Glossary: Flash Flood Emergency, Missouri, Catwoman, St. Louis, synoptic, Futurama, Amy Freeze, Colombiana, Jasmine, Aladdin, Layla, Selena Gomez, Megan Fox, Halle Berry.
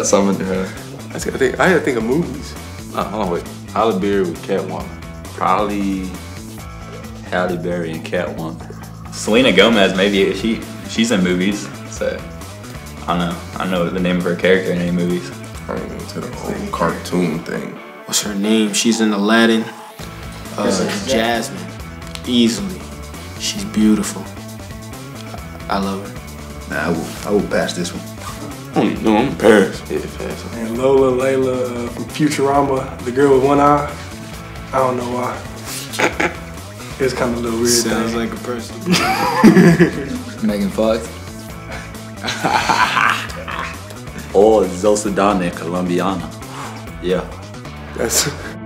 got something to her. I just gotta think. I had to think of movies. Hold on, wait. Halle Berry with Catwoman. Probably Halle Berry and Catwoman. Selena Gomez, maybe she's in movies, so I don't know. I don't know the name of her character in any movies. I don't even to the whole cartoon thing. What's her name? She's in Aladdin. Jasmine. Easily. She's beautiful. I love her. Nah, I will pass this one. No, I'm embarrassed. Yeah, pass. And Layla from Futurama, the girl with one eye. I don't know why. It's kind of a little weird. Sounds like a person. Megan Fox. Or Zosada and Colombiana. Yeah. That's.